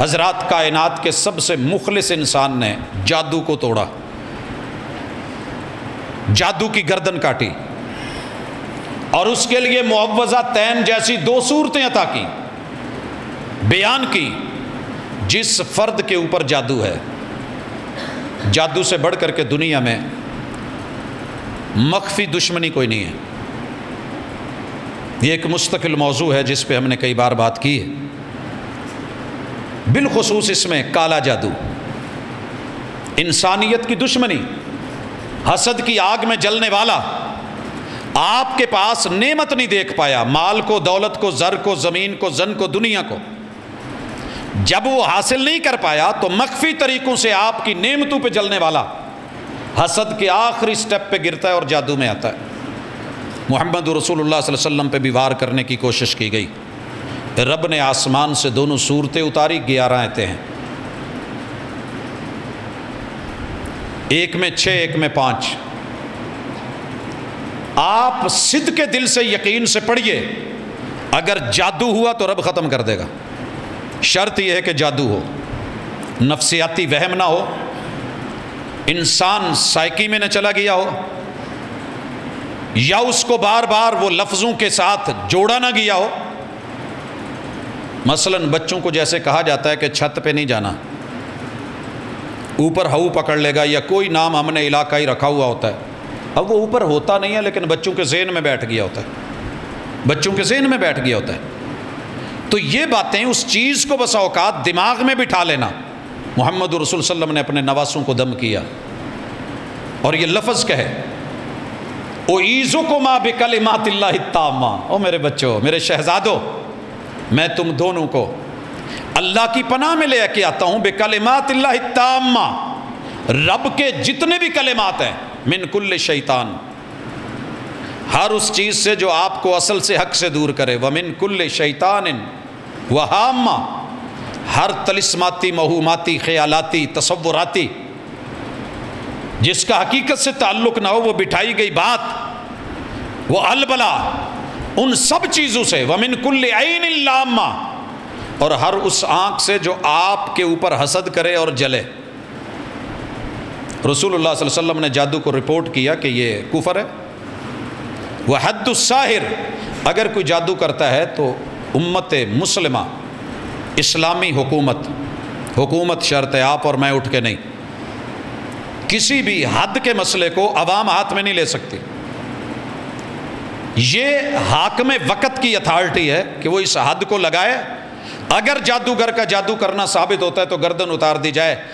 हज़रात कायनात के सबसे मुखलिस इंसान ने जादू को तोड़ा, जादू की गर्दन काटी और उसके लिए मुअव्वज़ा तैन जैसी दो सूरतें अता की, बयान की। जिस फ़र्द के ऊपर जादू है, जादू से बढ़ कर के दुनिया में मख्फी दुश्मनी कोई नहीं है। ये एक मुस्तकिल मौजू है जिस पे हमने कई बार बात की है, बिलखुसूस इसमें काला जादू, इंसानियत की दुश्मनी, हसद की आग में जलने वाला। आपके पास नेमत नहीं देख पाया, माल को, दौलत को, ज़र को, ज़मीन को, जन को, दुनिया को, जब वो हासिल नहीं कर पाया तो मख्फी तरीक़ों से आपकी नेमतों पे जलने वाला हसद के आखिरी स्टेप पे गिरता है और जादू में आता है। मोहम्मद रसूलुल्लाह सल्लल्लाहु अलैहि वसल्लम पे भी वार करने की कोशिश की गई। रब ने आसमान से दोनों सूरतें उतारी, 11 आयतें हैं, एक में 6 एक में 5। आप सिद्ध के दिल से यकीन से पढ़िए, अगर जादू हुआ तो रब ख़त्म कर देगा। शर्त यह है कि जादू हो, नफसियाती वहम ना हो, इंसान साइकी में न चला गया हो, या उसको बार बार वो लफ्ज़ों के साथ जोड़ा ना गया हो। मसलन बच्चों को जैसे कहा जाता है कि छत पे नहीं जाना, ऊपर हऊ पकड़ लेगा, या कोई नाम हमने इलाका ही रखा हुआ होता है। अब वो ऊपर होता नहीं है, लेकिन बच्चों के ज़हन में बैठ गया होता है, बच्चों के ज़हन में बैठ गया होता है। तो ये बातें, उस चीज़ को बसा औकात दिमाग में बिठा लेना। मोहम्मद रसूल सल्लम ने अपने नवासों को दम किया और ये लफ्ज़ कहे, ओ ईज़ो को माँ बिकलिमातिल्लाहि ताम्मा, ओ मेरे बच्चों, मेरे शहजादों, मैं तुम दोनों को अल्लाह की पनाह में ले आके आता हूँ, बिकलिमातिल्लाहि ताम्मा, रब के जितने भी कलिमात हैं, मिन कुल्ले शैतान, हर उस चीज़ से जो आपको असल से हक से दूर करे, व मिन कुल्ले शैतान व हामा, हर तलिस्माती, महूमाती, ख्यालाती, तसव्वुराती, जिसका हकीकत से ताल्लुक़ ना हो, वो बिठाई गई बात, वो अलबला, उन सब चीज़ों से, व मिन कुल्ले ऐन लामा, और हर उस आँख से जो आपके ऊपर हसद करे और जले। रसूलुल्लाह सल्लल्लाहु अलैहि वसल्लम ने जादू को रिपोर्ट किया कि ये कुफर है। वह हद्दुस्साहिर, अगर कोई जादू करता है तो उम्मत मुस्लिमा, इस्लामी हुकूमत, हुकूमत शर्त है, आप और मैं उठ के नहीं, किसी भी हद के मसले को अवाम हाथ में नहीं ले सकती। ये हाकिम वक्त की अथॉरिटी है कि वो इस हद को लगाए। अगर जादूगर का जादू करना साबित होता है तो गर्दन उतार दी जाए।